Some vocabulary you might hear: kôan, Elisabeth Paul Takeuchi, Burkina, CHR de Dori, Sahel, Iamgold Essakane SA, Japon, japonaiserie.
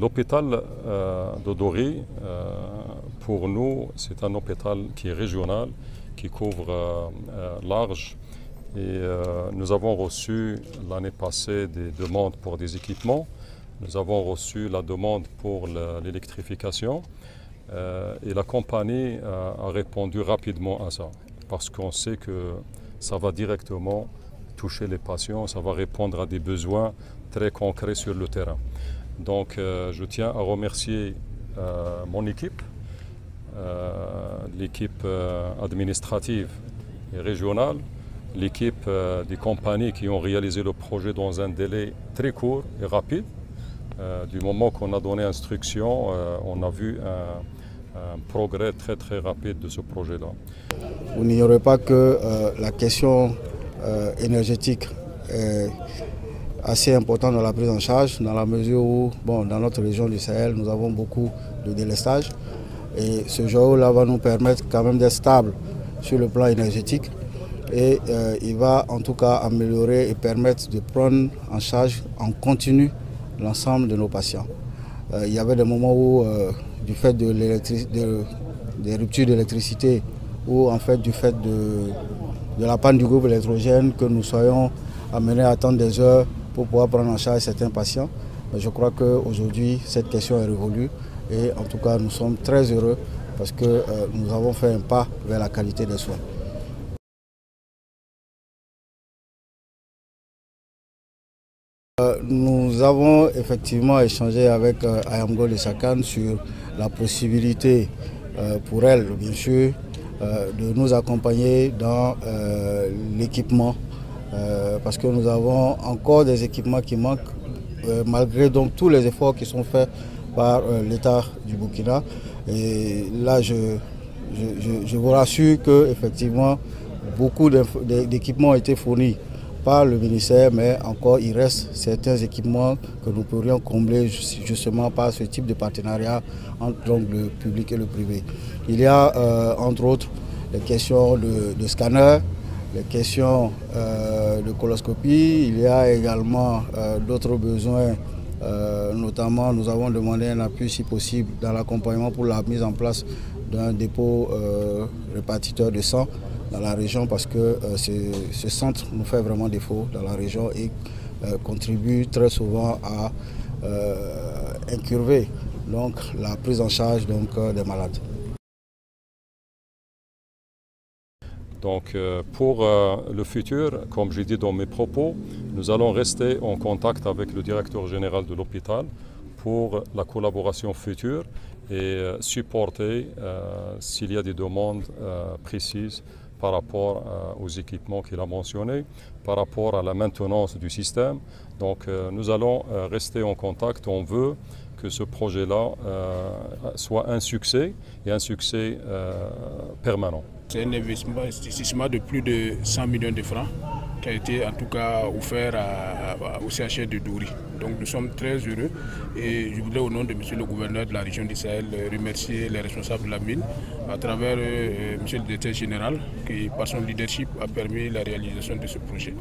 L'hôpital de Dori, pour nous, c'est un hôpital qui est régional, qui couvre large. Et nous avons reçu l'année passée des demandes pour des équipements. Nous avons reçu la demande pour l'électrification. Et la compagnie a répondu rapidement à ça, parce qu'on sait que ça va directement toucher les patients, ça va répondre à des besoins très concrets sur le terrain. Donc je tiens à remercier mon équipe, l'équipe administrative et régionale, l'équipe des compagnies qui ont réalisé le projet dans un délai très court et rapide. Du moment qu'on a donné instruction, on a vu un progrès très rapide de ce projet-là. Vous n'ignorez pas que la question énergétique est assez importante dans la prise en charge, dans la mesure où, bon, dans notre région du Sahel, nous avons beaucoup de délestage. Et ce jour-là va nous permettre quand même d'être stable sur le plan énergétique. Et il va en tout cas améliorer et permettre de prendre en charge en continu l'ensemble de nos patients. Il y avait des moments où, du fait de des ruptures d'électricité ou en fait du fait de la panne du groupe électrogène, que nous soyons amenés à attendre des heures pour pouvoir prendre en charge certains patients. Mais je crois qu'aujourd'hui, cette question est révolue et en tout cas, nous sommes très heureux parce que nous avons fait un pas vers la qualité des soins. Nous avons effectivement échangé avec Iamgold Essakane sur la possibilité pour elle, bien sûr, de nous accompagner dans l'équipement, parce que nous avons encore des équipements qui manquent, malgré donc tous les efforts qui sont faits par l'État du Burkina. Et là, je vous rassure qu'effectivement, beaucoup d'équipements ont été fournis par le ministère, mais encore il reste certains équipements que nous pourrions combler justement par ce type de partenariat entre donc, le public et le privé. Il y a entre autres les questions de scanners, les questions de coloscopie, il y a également d'autres besoins, notamment nous avons demandé un appui si possible dans l'accompagnement pour la mise en place d'un dépôt répartiteur de sang dans la région, parce que ce centre nous fait vraiment défaut dans la région et contribue très souvent à incurver donc, la prise en charge donc, des malades. Donc pour le futur, comme j'ai dit dans mes propos, nous allons rester en contact avec le directeur général de l'hôpital pour la collaboration future et supporter s'il y a des demandes précises par rapport aux équipements qu'il a mentionnés, par rapport à la maintenance du système. Donc nous allons rester en contact. On veut que ce projet-là soit un succès et un succès permanent. C'est un investissement de plus de 100 millions de francs qui a été en tout cas offert au CHR de Dori. Donc nous sommes très heureux et je voudrais au nom de M. le gouverneur de la région du Sahel remercier les responsables de la mine à travers M. le directeur général qui par son leadership a permis la réalisation de ce projet.